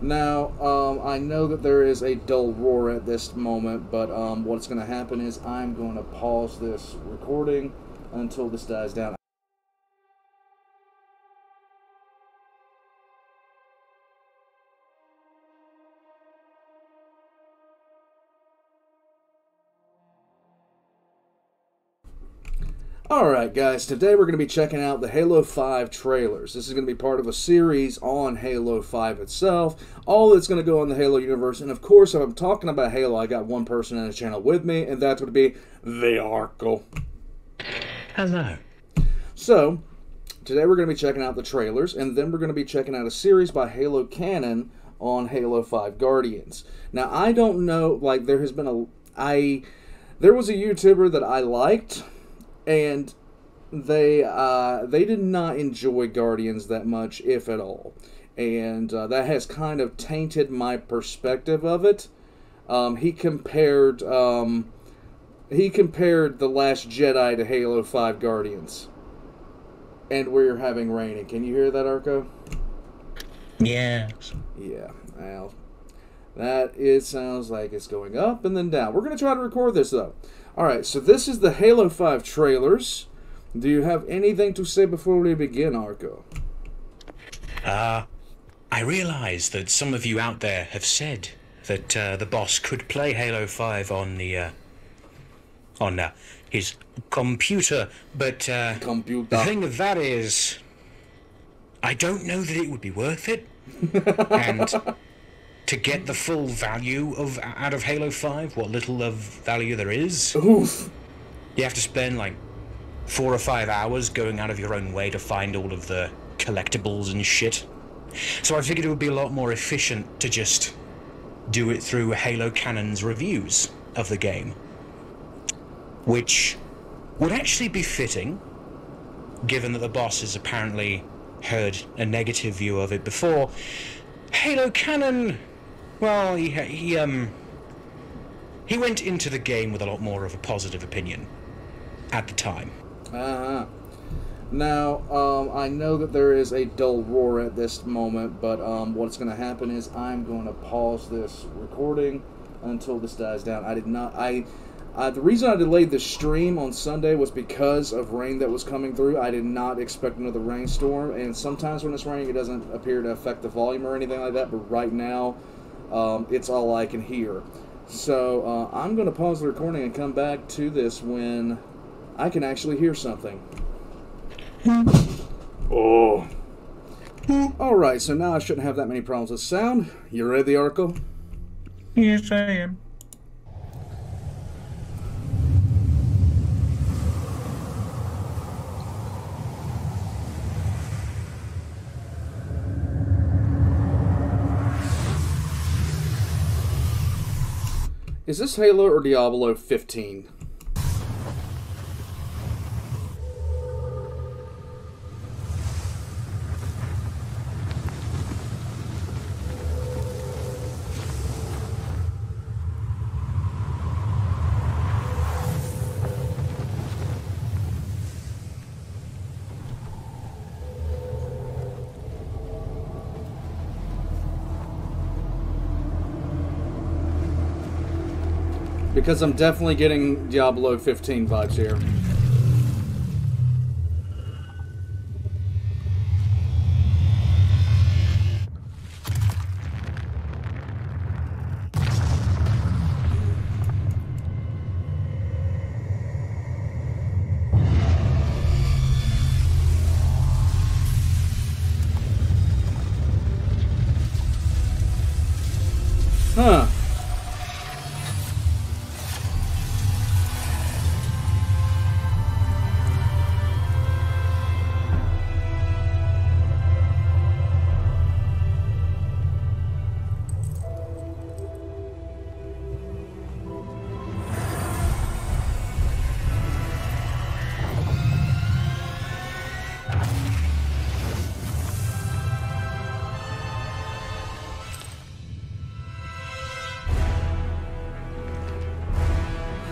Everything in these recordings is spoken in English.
Now, I know that there is a dull roar at this moment, but what's going to happen is I'm going to pause this recording until this dies down. Alright guys, today we're going to be checking out the Halo 5 trailers. This is going to be part of a series on Halo 5 itself, all that's going to go on the Halo universe, and of course if I'm talking about Halo, I got one person on the channel with me, and that's going to be the Archo. Hello. So, today we're going to be checking out the trailers, and then we're going to be checking out a series by Halo Canon on Halo 5 Guardians. Now I don't know, like there has been there was a YouTuber that I liked, and they did not enjoy Guardians that much, if at all, and that has kind of tainted my perspective of it. He compared The Last Jedi to Halo 5 Guardians, and we're having rain. Can you hear that, Archo? Yeah. Yeah. Well, that sounds like it's going up and then down. We're gonna try to record this though. Alright, so this is the Halo 5 trailers. Do you have anything to say before we begin, Archo? I realize that some of you out there have said that the boss could play Halo 5 on the his computer, but the thing of that is, I don't know that it would be worth it, and to get the full value out of Halo 5, what little of value there is. Oof. You have to spend like 4 or 5 hours going out of your own way to find all of the collectibles and shit. So I figured it would be a lot more efficient to just do it through Halo Canon's reviews of the game, which would actually be fitting, given that the boss has apparently heard a negative view of it before. Halo Canon, well, he went into the game with a lot more of a positive opinion at the time. Now, I know that there is a dull roar at this moment, but what's going to happen is I'm going to pause this recording until this dies down. I did not. The reason I delayed the stream on Sunday was because of rain that was coming through. I did not expect another rainstorm, and sometimes when it's raining, it doesn't appear to affect the volume or anything like that, but right now, it's all I can hear. So, I'm going to pause the recording and come back to this when I can actually hear something. Oh. Alright, so now I shouldn't have that many problems with sound. You read the article? Yes, I am. Is this Halo or Diablo 15? Because I'm definitely getting Diablo 15 vibes here. Huh.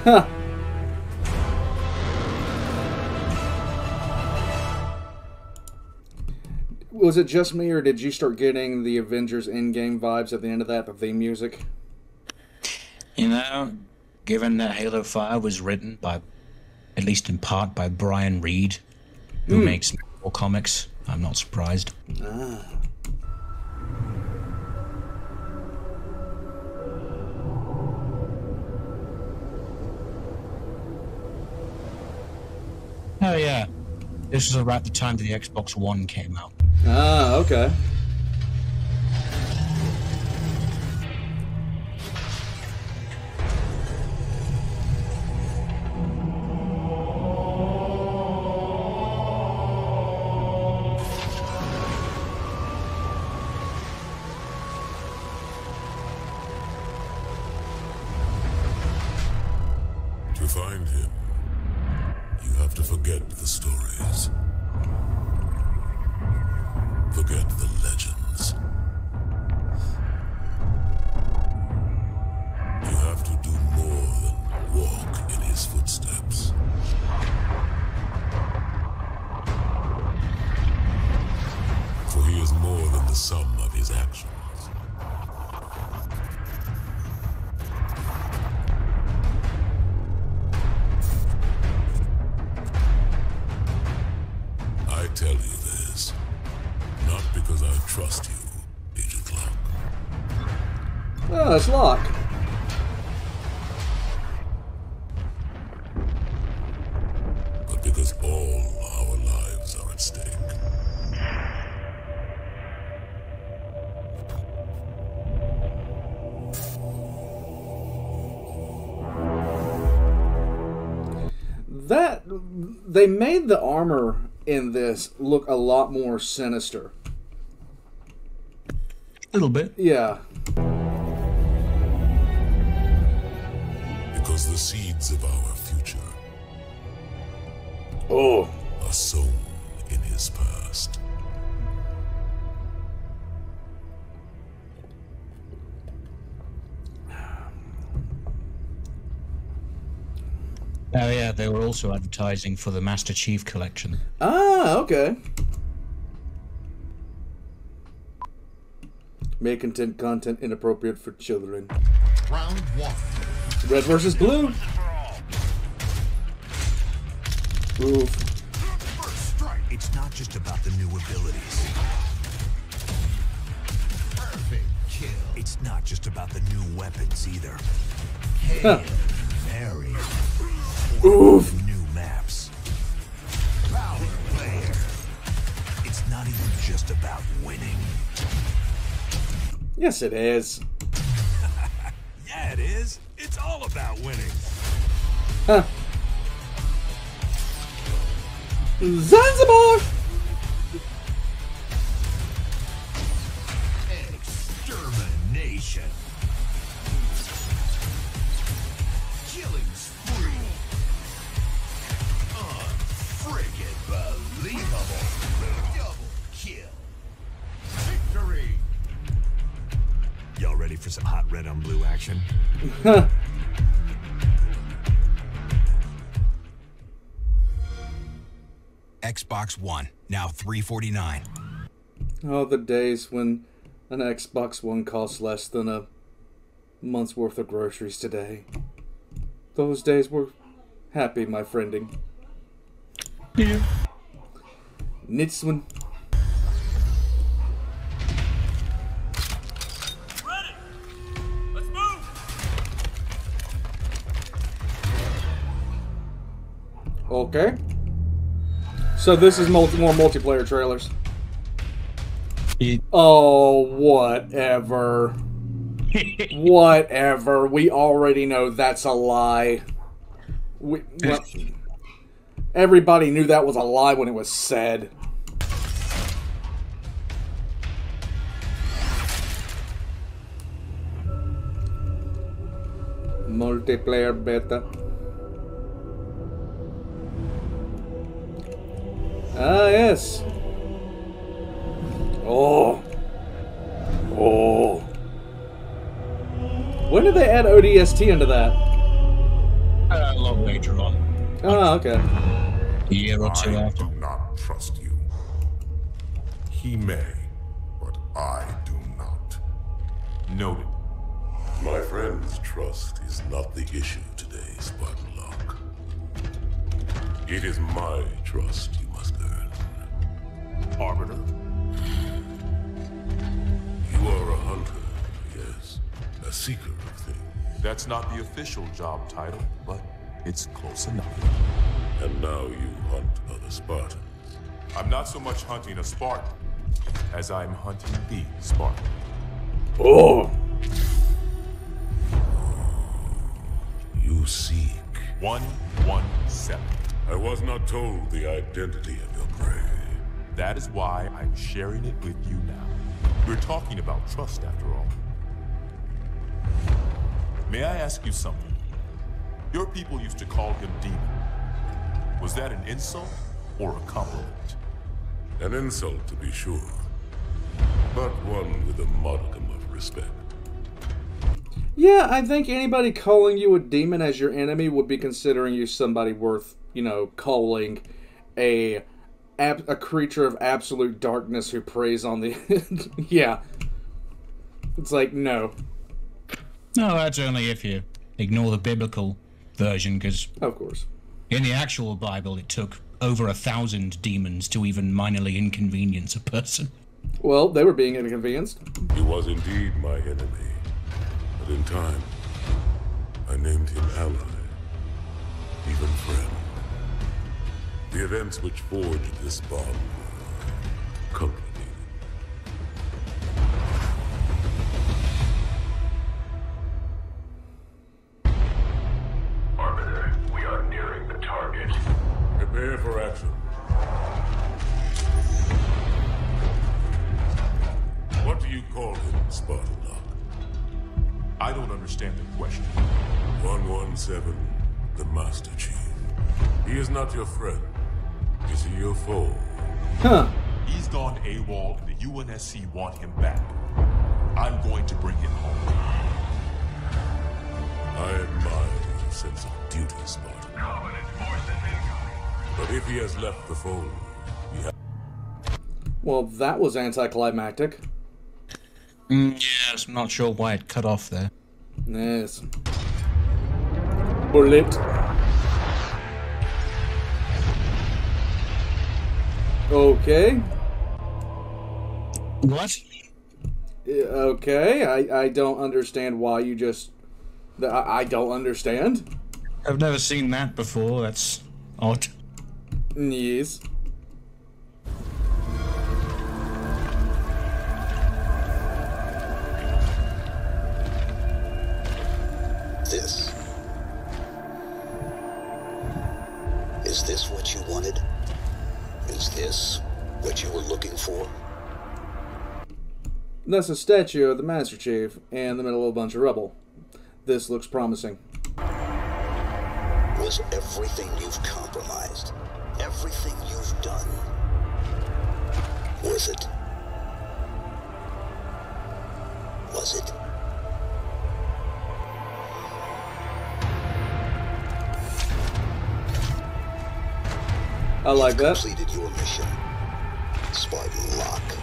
Huh. Was it just me, or did you start getting the Avengers Endgame vibes at the end of that, the theme music? You know, given that Halo 5 was written by, at least in part, by Brian Reed, who makes Marvel comics, I'm not surprised. Ah. Oh yeah, this was about the time that the Xbox One came out. Ah, okay. To find him, you have to forget the stories. Forget the legends. You have to do more than walk in his footsteps. For he is more than the sum of his actions. I tell you this, not because I trust you, Agent Locke. Oh, that's Locke. But because all our lives are at stake. That, they made the armor in this look a lot more sinister. A little bit. Yeah. Because the seeds of our future are sown in his past. Oh yeah, they were also advertising for the Master Chief collection. Ah, okay. May contain content inappropriate for children. Round one. Red versus Blue. Oof. First strike. It's not just about the new abilities. Perfect kill. It's not just about the new weapons either. Hey, very. Oof. New maps. Power player. It's not even just about winning. Yes, it is. Yeah, it is. It's all about winning. Huh. Zanzibar. Extermination. Y'all ready for some hot red on blue action? Xbox One, now $349. Oh, the days when an Xbox One costs less than a month's worth of groceries today. Those days were happy, my friending. Yeah. Next one. Okay. So this is more multiplayer trailers. Oh, whatever. Whatever. We already know that's a lie. Well, everybody knew that was a lie when it was said. Multiplayer beta. Ah, yes. Oh. Oh. When did they add ODST into that? A lot later on. Oh, okay. A year or two after. I do not trust you. He may, but I do not. Noted. My friend's trust is not the issue today, Spartan Locke. It is my trust you must earn. Arbiter? You are a hunter, yes. A seeker of things. That's not the official job title, but it's close enough. And now you hunt other Spartans. I'm not so much hunting a Spartan as I'm hunting the Spartan. Oh! You seek 117. I was not told the identity of your prey. That is why I'm sharing it with you now. We're talking about trust, after all. May I ask you something? Your people used to call him Demon. Was that an insult or a compliment? An insult, to be sure, but one with a modicum of respect. Yeah, I think anybody calling you a demon as your enemy would be considering you somebody worth, you know, calling a creature of absolute darkness who preys on the... Yeah. It's like, no. No, that's only if you ignore the biblical version, because... Of course. In the actual Bible, it took over 1,000 demons to even minorly inconvenience a person. Well, they were being inconvenienced. He was indeed my enemy. But in time, I named him ally, even friend. The events which forged this bond were complicated. Arbiter, we are nearing the target. Prepare for action. What do you call him, Spartan Locke? I don't understand the question. 117, the Master Chief. He is not your friend. Is he your foe? Huh. He's gone AWOL and the UNSC want him back. I'm going to bring him home. I admire your sense of duty, Spartan. But if he has left the fold, he has... Well, that was anticlimactic. Yes, I'm not sure why it cut off there. Yes. Bullet. Okay. What? Okay, I don't understand why you just... I don't understand. I've never seen that before, that's odd. Yes. This. Is this what you wanted? Is this what you were looking for? That's a statue of the Master Chief in the middle of a bunch of rubble. This looks promising. Was everything you've compromised, everything you've done, was it? Was it? I like that. You've completed your mission, Spartan Locke.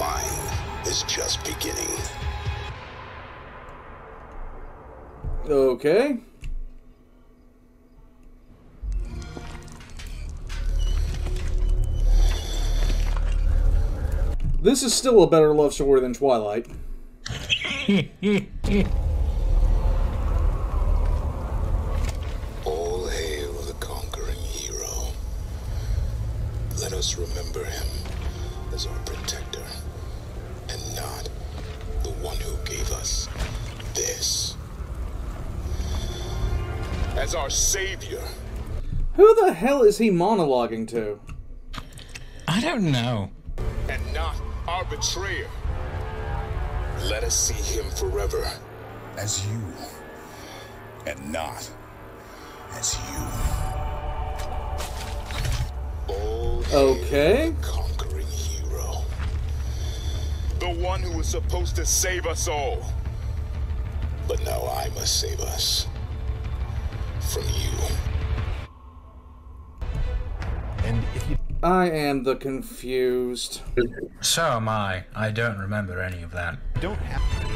Mine is just beginning. Okay. This is still a better love story than Twilight. Remember him as our protector, and not the one who gave us this. As our savior. Who the hell is he monologuing to? I don't know. And not our betrayer. Let us see him forever as you, and not as you. Okay. Conquering hero. The one who was supposed to save us all. But now I must save us. from you. And if you... I am the confused. So am I. I don't remember any of that. Don't have to.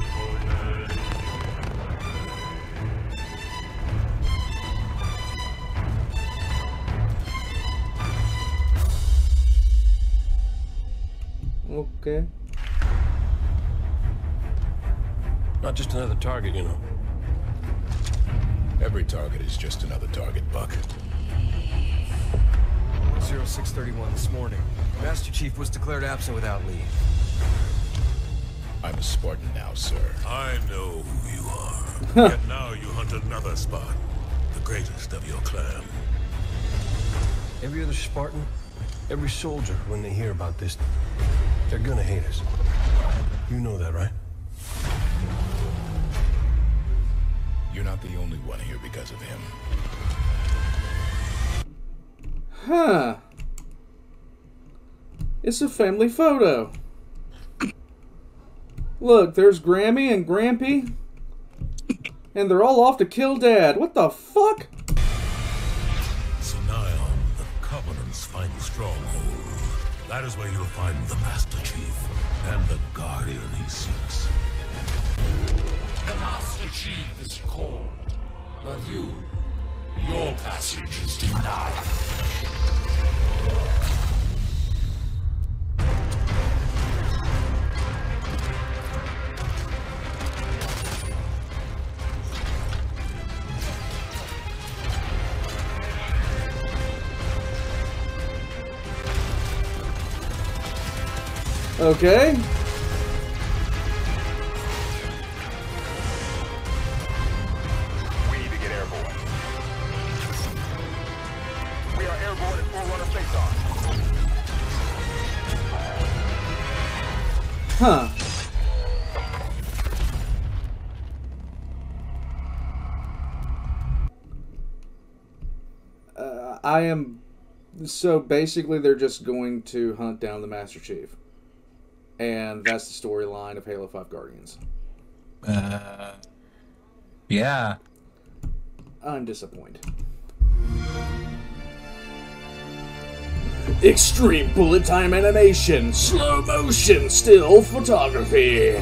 Okay. Not just another target, you know. Every target is just another target, Buck. 0631 this morning. Master Chief was declared absent without leave. I'm a Spartan now, sir. I know who you are. Yet now you hunt another Spartan, the greatest of your clan. Every other Spartan, every soldier, when they hear about this, they're gonna hate us. You know that, right? You're not the only one here because of him. Huh. It's a family photo. Look, there's Grammy and Grampy. And they're all off to kill Dad. What the fuck? Senile, the Covenant's final stronghold. That is where you'll find the Master Chief and the Guardian he seeks. The Master Chief is called, but you, your passage is denied. Okay. Huh. I am... So basically they're just going to hunt down the Master Chief. And that's the storyline of Halo 5 Guardians. Yeah. I'm disappointed. Extreme bullet time animation, slow motion, still photography.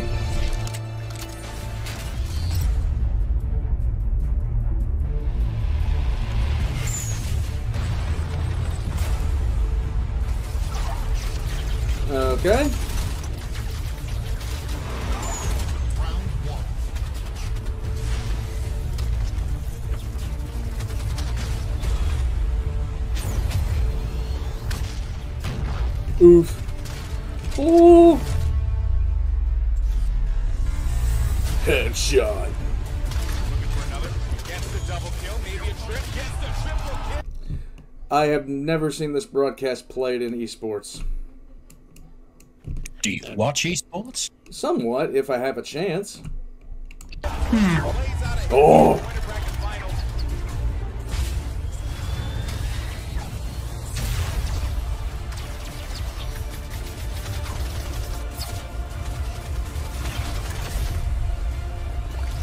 Okay. Oof. Ooh. Headshot. I have never seen this broadcast played in esports. Do you watch esports? Somewhat, if I have a chance. Oh.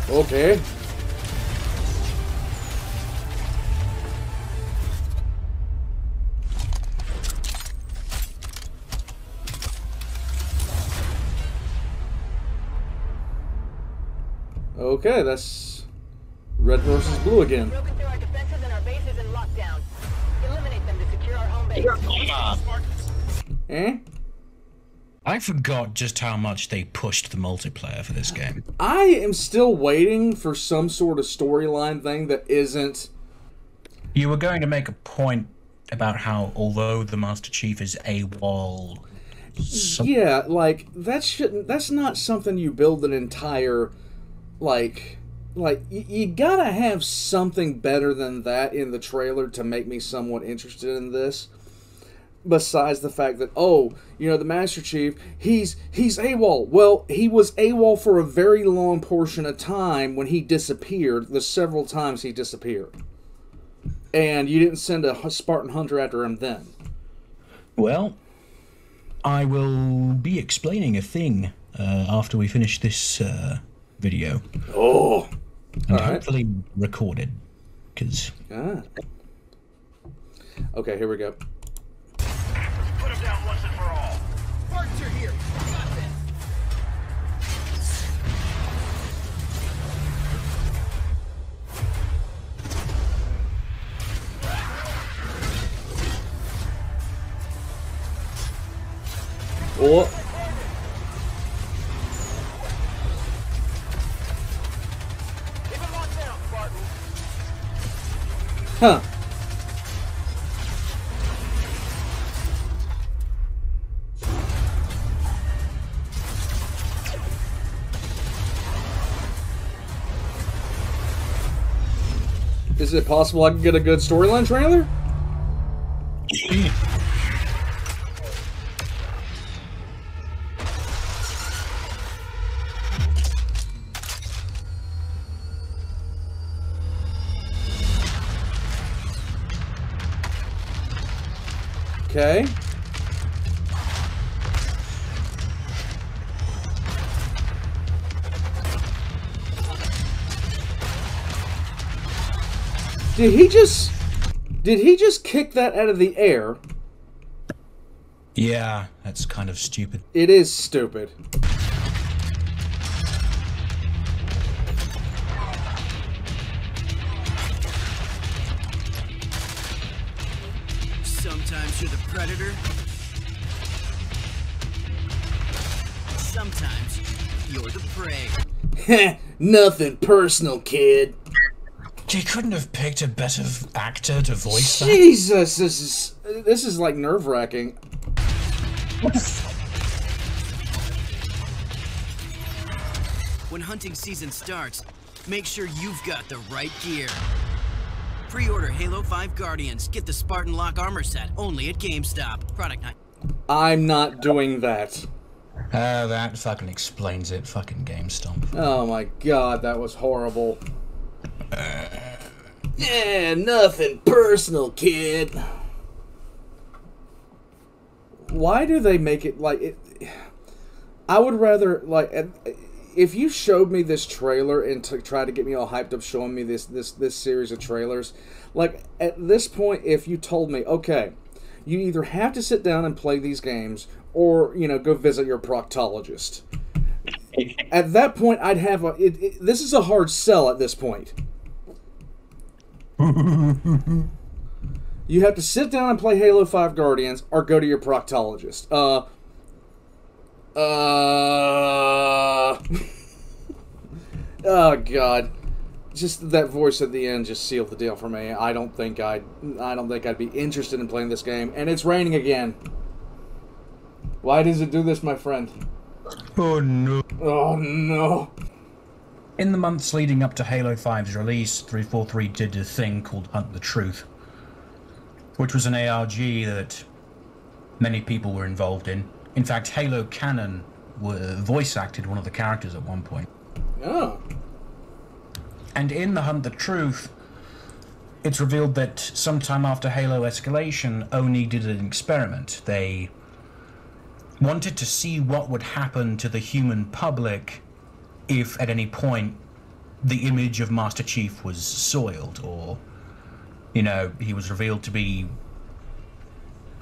Okay. Okay, that's Red versus Blue again. Broken through our defenses and our bases in lockdown. Eliminate them to secure our home base. Eh? I forgot just how much they pushed the multiplayer for this game. I am still waiting for some sort of storyline thing that isn't... You were going to make a point about how, although the Master Chief is AWOL... Yeah, like, that shouldn't... That's not something you build an entire, like, you gotta have something better than that in the trailer to make me somewhat interested in this. Besides the fact that, oh, you know, the Master Chief, he's AWOL. Well, he was AWOL for a very long portion of time when he disappeared, the several times he disappeared. And you didn't send a Spartan hunter after him then. Well, I will be explaining a thing after we finish this video. Oh! And all hopefully right. Recorded. Because. Ah. Okay, here we go. Put him down once and for all. Spartans are here. Got this. Oh. Huh. Is it possible I can get a good storyline trailer? Okay. Did he just kick that out of the air? Yeah, that's kind of stupid. It is stupid. The predator. Sometimes you're the prey. Heh, nothing personal, kid. You couldn't have picked a better actor to voice that. Jesus, this is like nerve-wracking. When hunting season starts, make sure you've got the right gear. Pre-order Halo 5 Guardians. Get the Spartan Locke armor set only at GameStop. Product night. I'm not doing that. That fucking explains it. Fucking GameStop. Oh my god, that was horrible. Yeah, nothing personal, kid. Why do they make it like it? I would rather like. If you showed me this trailer and tried to get me all hyped up showing me this series of trailers, like, at this point, if you told me, okay, you either have to sit down and play these games or, you know, go visit your proctologist. At that point, I'd have a... this is a hard sell at this point. You have to sit down and play Halo 5 Guardians or go to your proctologist. Oh god, just that voice at the end just sealed the deal for me. I don't think I'd be interested in playing this game. And it's raining again. Why does it do this, my friend? Oh no. Oh no. In the months leading up to Halo 5's release, 343 did a thing called Hunt the Truth, which was an ARG that many people were involved in. In fact, Halo Canon voice acted one of the characters at one point. Oh. And in the Hunt the Truth, it's revealed that sometime after Halo Escalation, Oni did an experiment. They wanted to see what would happen to the human public if at any point the image of Master Chief was soiled, or, you know, he was revealed to be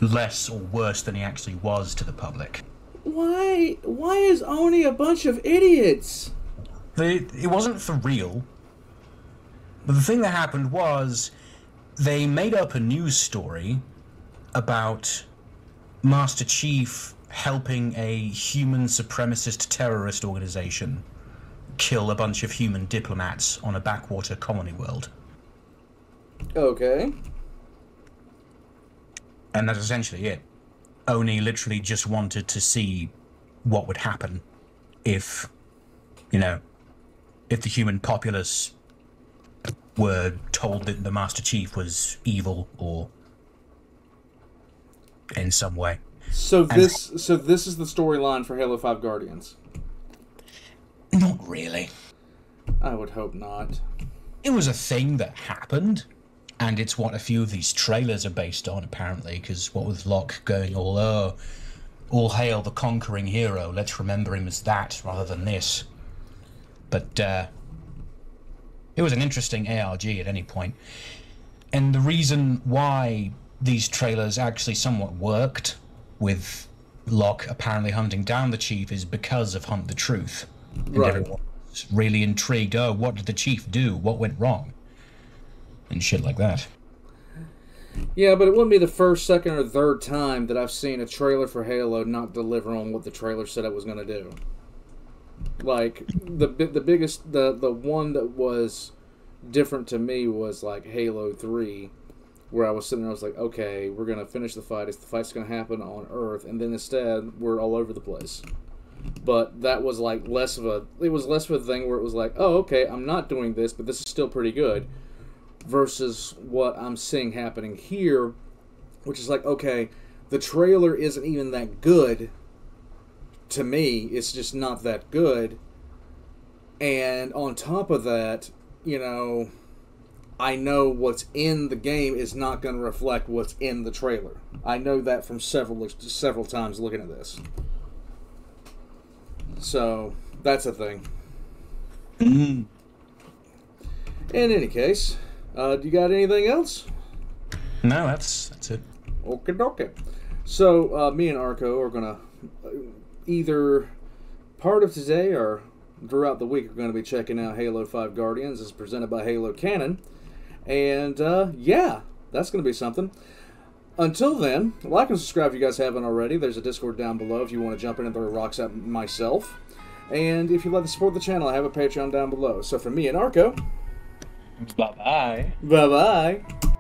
less or worse than he actually was to the public. Why is Oni a bunch of idiots? It wasn't for real. But the thing that happened was they made up a news story about Master Chief helping a human supremacist terrorist organization kill a bunch of human diplomats on a backwater colony world. Okay. And that's essentially it. Oni literally just wanted to see what would happen if, you know, if the human populace were told that the Master Chief was evil or in some way. So this is the storyline for Halo 5 Guardians? Not really. I would hope not. It was a thing that happened. And it's what a few of these trailers are based on, apparently, because what with Locke going, all hail the conquering hero, let's remember him as that rather than this. But It was an interesting ARG at any point. And the reason why these trailers actually somewhat worked with Locke apparently hunting down the Chief is because of Hunt the Truth. And right. Everyone's really intrigued. Oh, what did the Chief do? What went wrong? And shit like that. Yeah, but it wouldn't be the first, second, or third time that I've seen a trailer for Halo not deliver on what the trailer said it was going to do. Like, the one that was different to me was, like, Halo 3, where I was sitting there, I was like, okay, we're going to finish the fight. The fight's going to happen on Earth, and then instead, we're all over the place. But that was, like, less of a... It was less of a thing where it was like, oh, okay, I'm not doing this, but this is still pretty good. Versus what I'm seeing happening here, which is like, okay, the trailer isn't even that good to me. It's just not that good. And on top of that, you know, I know what's in the game is not going to reflect what's in the trailer. I know that from several times looking at this. So that's a thing. In any case, do you got anything else? No, that's it. Okay, okay. So me and Archo are gonna either part of today or throughout the week are gonna be checking out Halo 5 Guardians as presented by Halo Canon, and yeah, that's gonna be something. Until then, like and subscribe if you guys haven't already. There's a Discord down below if you want to jump in and throw rocks at myself. And if you'd like to support the channel, I have a Patreon down below. So for me and Archo. Bye-bye. Bye-bye.